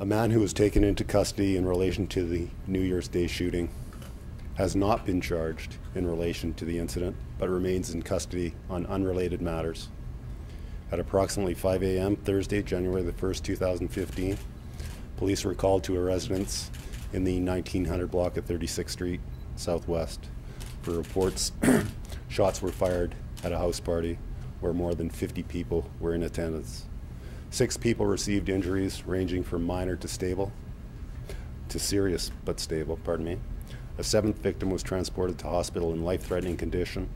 A man who was taken into custody in relation to the New Year's Day shooting has not been charged in relation to the incident, but remains in custody on unrelated matters. At approximately 5 a.m. Thursday, January the 1st, 2015, police were called to a residence in the 1900 block of 36th Street Southwest for reports shots were fired at a house party where more than 50 people were in attendance. 6 people received injuries ranging from minor to stable, to serious but stable, pardon me. A 7th victim was transported to hospital in life-threatening condition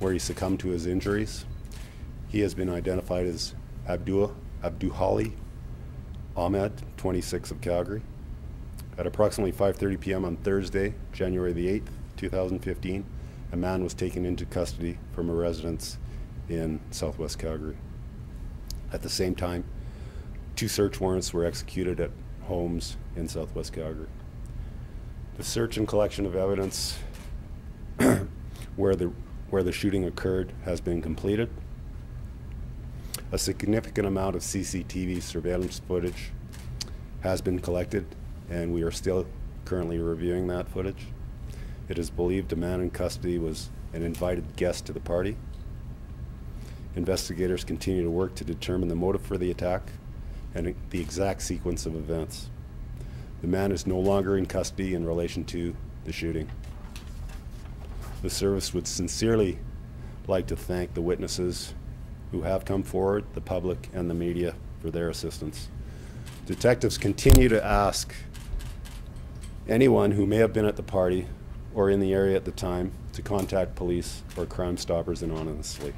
where he succumbed to his injuries. He has been identified as Abdullahi Ahmed, 26 of Calgary. At approximately 5:30 p.m. on Thursday, January the 8th, 2015, a man was taken into custody from a residence in Southwest Calgary. At the same time, 2 search warrants were executed at homes in Southwest Calgary. The search and collection of evidence where the shooting occurred has been completed. A significant amount of CCTV surveillance footage has been collected, and we are still currently reviewing that footage. It is believed a man in custody was an invited guest to the party. Investigators continue to work to determine the motive for the attack and the exact sequence of events. The man is no longer in custody in relation to the shooting. The service would sincerely like to thank the witnesses who have come forward, the public, and the media for their assistance. Detectives continue to ask anyone who may have been at the party or in the area at the time to contact police or Crime Stoppers anonymously.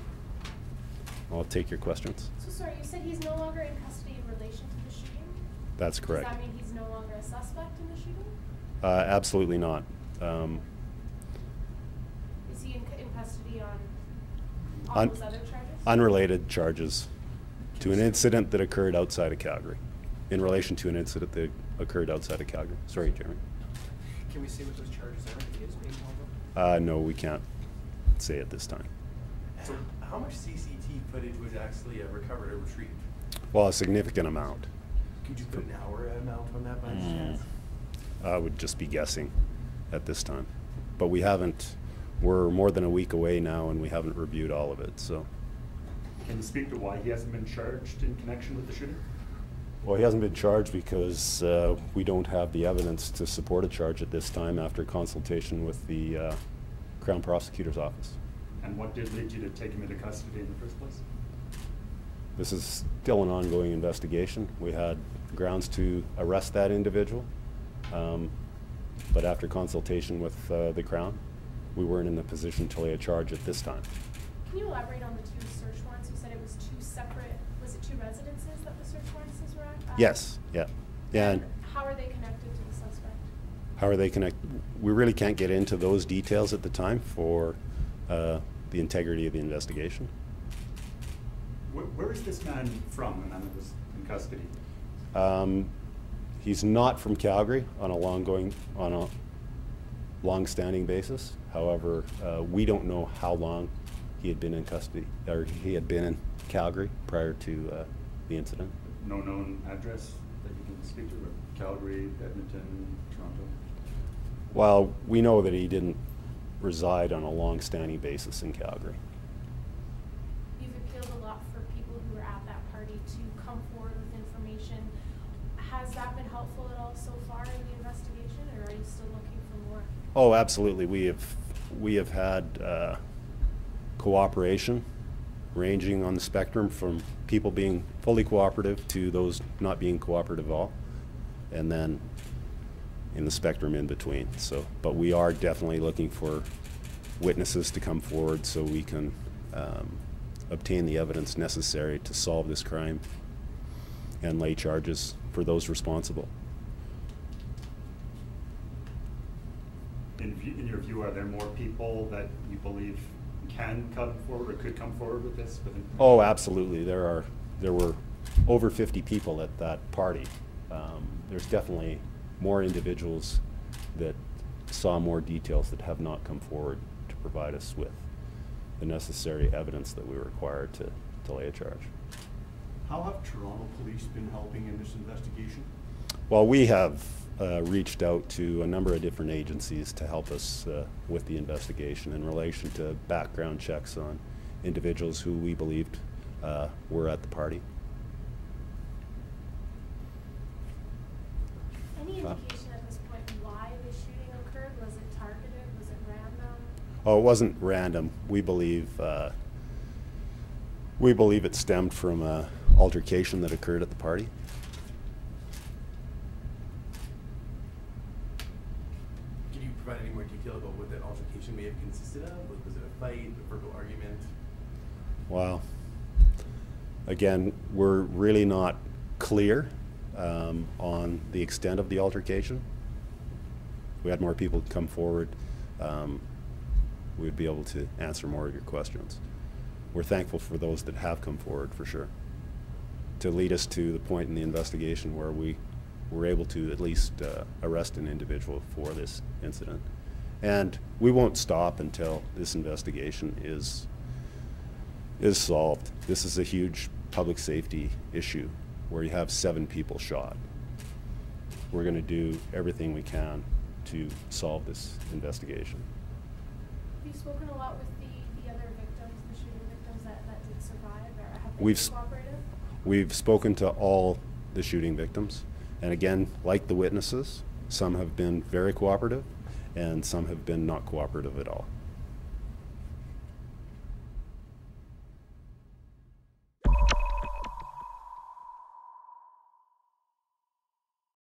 I'll take your questions. So, sorry, you said he's no longer in custody in relation to the shooting? That's correct. Does that mean he's no longer a suspect in the shooting? Absolutely not. Is he in custody on all those other charges? Unrelated charges to an incident that occurred outside of Calgary. In relation to an incident that occurred outside of Calgary. Sorry, Jeremy. Can we say what those charges are? Is being held up? No, we can't say at this time. So, how much CCTV footage was actually recovered or retrieved? Well, a significant amount. Could you put an hour amount on that by chance? I would just be guessing at this time. But we haven't, we're more than a week away now and we haven't reviewed all of it, so. Can you speak to why he hasn't been charged in connection with the shooting? Well, he hasn't been charged because we don't have the evidence to support a charge at this time after consultation with the Crown Prosecutor's Office. And what did lead you to take him into custody in the first place? This is still an ongoing investigation. We had grounds to arrest that individual, but after consultation with the Crown, we weren't in the position to lay a charge at this time. Can you elaborate on the 2 search warrants? You said it was 2 separate, was it 2 residences that the search warrants were at? Yes, yeah. And how are they connected to the suspect? How are they connected? We really can't get into those details at the time for the integrity of the investigation. Where is this man from, the man that was in custody? He's not from Calgary on a long-standing basis. However, we don't know how long he had been in custody, or he had been in Calgary prior to the incident. No known address that you can speak to? Calgary, Edmonton, Toronto? Well, we know that he didn't reside on a long-standing basis in Calgary. You've appealed a lot for people who were at that party to come forward with information. Has that been helpful at all so far in the investigation, or are you still looking for more? Oh, absolutely. We have had cooperation ranging on the spectrum from people being fully cooperative to those not being cooperative at all, and then in the spectrum in between. So, but we are definitely looking for witnesses to come forward so we can obtain the evidence necessary to solve this crime and lay charges for those responsible. In your view, are there more people that you believe can come forward or could come forward with this? Oh, absolutely. There were over 50 people at that party. There's definitely more individuals that saw more details that have not come forward to provide us with the necessary evidence that we require to lay a charge. How have Toronto police been helping in this investigation? Well, we have reached out to a number of different agencies to help us with the investigation in relation to background checks on individuals who we believed were at the party. Any indication at this point why the shooting occurred? Was it targeted? Was it random? Oh, it wasn't random. We believe it stemmed from an altercation that occurred at the party. Can you provide any more detail about what that altercation may have consisted of? Was it a fight, a verbal argument? Well, again, we're really not clear on the extent of the altercation. If we had more people come forward, we would be able to answer more of your questions. We're thankful for those that have come forward, for sure, to lead us to the point in the investigation where we were able to at least arrest an individual for this incident. And we won't stop until this investigation is solved. This is a huge public safety issue where you have 7 people shot. We're going to do everything we can to solve this investigation. Have you spoken a lot with the other victims, the shooting victims that did survive, or have they cooperated? We've spoken to all the shooting victims, and again, like the witnesses, some have been very cooperative and some have been not cooperative at all.